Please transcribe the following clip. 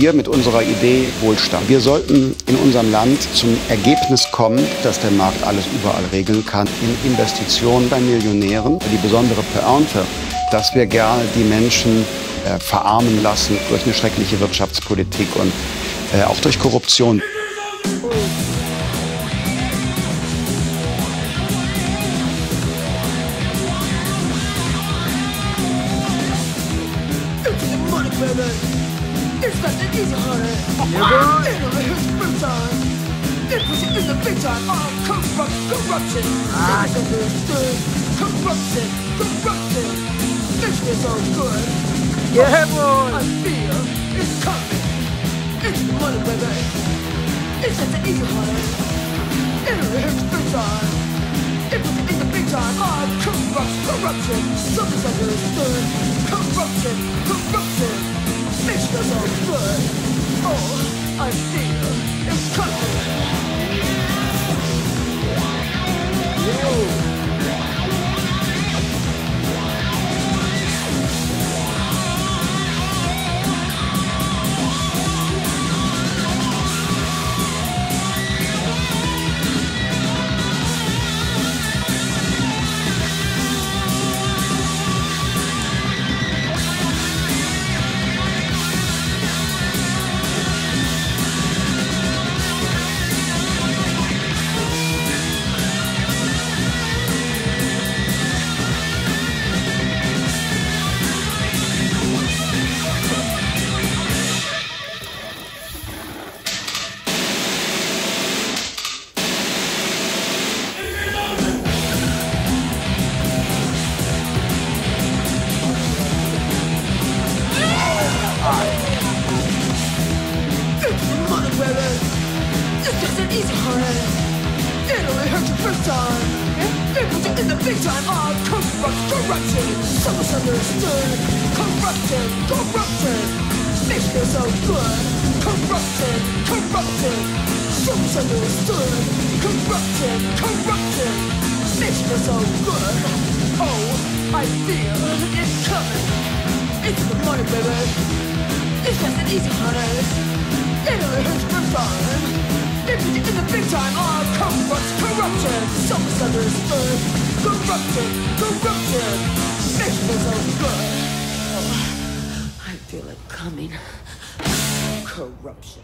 wir mit unserer Idee Wohlstand. Wir sollten in unserem Land zum Ergebnis kommen, dass der Markt alles überall regeln kann. In Investitionen bei Millionären, die besondere Pointe, dass wir gerne die Menschen verarmen lassen durch eine schreckliche Wirtschaftspolitik und auch durch Korruption. Corruption.